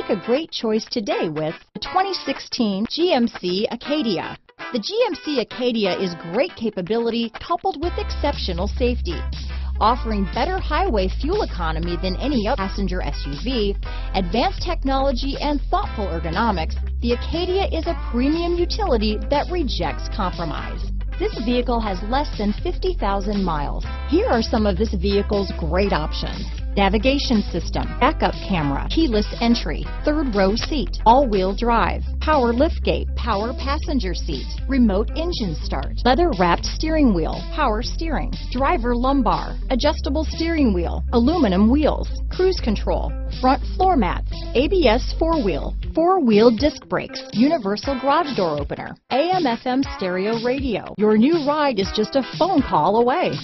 Make a great choice today with the 2016 GMC Acadia. The GMC Acadia is great capability coupled with exceptional safety, offering better highway fuel economy than any other passenger SUV, advanced technology and thoughtful ergonomics. The Acadia is a premium utility that rejects compromise. This vehicle has less than 50,000 miles. Here are some of this vehicle's great options: navigation system, backup camera, keyless entry, third row seat, all-wheel drive, power liftgate, power passenger seat, remote engine start, leather-wrapped steering wheel, power steering, driver lumbar, adjustable steering wheel, aluminum wheels, cruise control, front floor mats, ABS four-wheel, four-wheel disc brakes, universal garage door opener, AM/FM stereo radio. Your new ride is just a phone call away.